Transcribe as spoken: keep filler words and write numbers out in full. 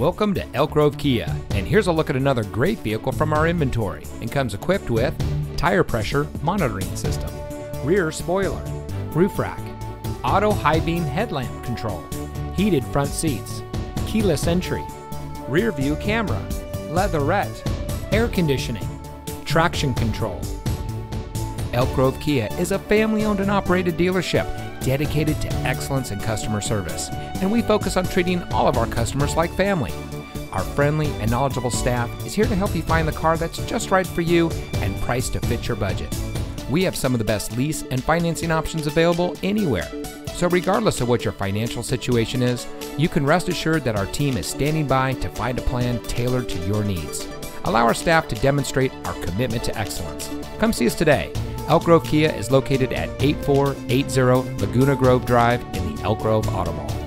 Welcome to Elk Grove Kia, and here's a look at another great vehicle from our inventory, and comes equipped with tire pressure monitoring system, rear spoiler, roof rack, auto high beam headlamp control, heated front seats, keyless entry, rear view camera, leatherette, air conditioning, traction control. Elk Grove Kia is a family-owned and operated dealership dedicated to excellence in customer service, and we focus on treating all of our customers like family. Our friendly and knowledgeable staff is here to help you find the car that's just right for you and priced to fit your budget. We have some of the best lease and financing options available anywhere, so regardless of what your financial situation is, you can rest assured that our team is standing by to find a plan tailored to your needs. Allow our staff to demonstrate our commitment to excellence. Come see us today. Elk Grove Kia is located at eight four eight zero Laguna Grove Drive in the Elk Grove Auto Mall.